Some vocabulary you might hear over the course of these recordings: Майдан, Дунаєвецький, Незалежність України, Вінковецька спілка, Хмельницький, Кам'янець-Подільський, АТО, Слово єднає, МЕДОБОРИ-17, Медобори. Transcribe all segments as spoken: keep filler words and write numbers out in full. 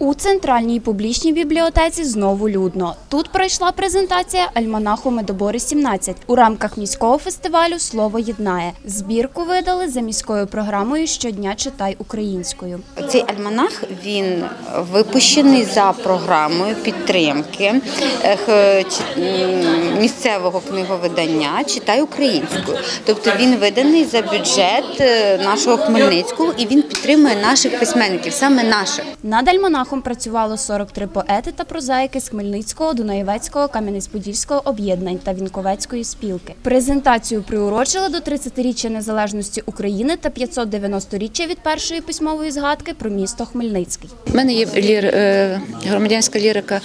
У Центральній публічній бібліотеці знову людно. Тут пройшла презентація альманаху «Медобори-сімнадцять» у рамках міського фестивалю «Слово єднає». Збірку видали за міською програмою «Щодня читай українською». Цей альманах, він випущений за програмою підтримки місцевого книговидання «Читай українською». Тобто він виданий за бюджет нашого Хмельницького і він підтримує наших письменників, саме наших. Над альманахом працювало сорок три поети та прозаїки з Хмельницького, Дунаєвецького, Кам'янець-Подільського об'єднань та Вінковецької спілки. Презентацію приурочили до тридцятиріччя Незалежності України та п'ятсот дев'яностиріччя від першої письмової згадки про місто Хмельницький. У мене є лір, громадянська лірика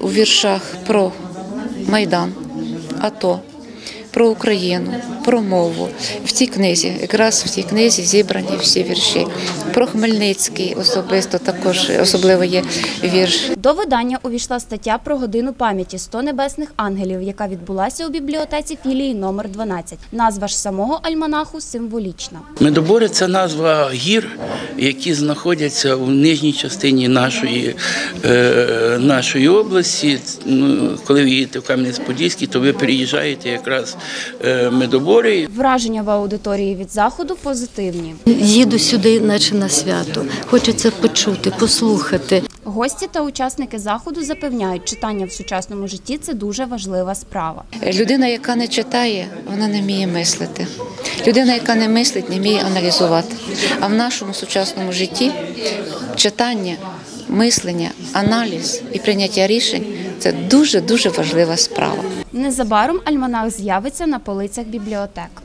у віршах про Майдан, АТО, про Україну, про мову. В цій книзі, якраз в цій книзі зібрані всі вірші. Про Хмельницький особисто також особливо є вірш. До видання увійшла стаття про годину пам'яті «сто небесних ангелів», яка відбулася у бібліотеці філії номер дванадцять. Назва ж самого альманаху символічна. Медобори – це назва гір, які знаходяться у нижній частині нашої, е, нашої області. Коли ви їдете в Кам'янець-Подільський, то ви переїжджаєте якраз Медобори. Враження в аудиторії від заходу позитивні. Їду сюди, наче на свято. Хочеться почути, послухати. Гості та учасники заходу запевняють, читання в сучасному житті – це дуже важлива справа. Людина, яка не читає, вона не вміє мислити. Людина, яка не мислить, не вміє аналізувати. А в нашому сучасному житті читання, мислення, аналіз і прийняття рішень – це дуже-дуже важлива справа. Незабаром альманах з'явиться на полицях бібліотек.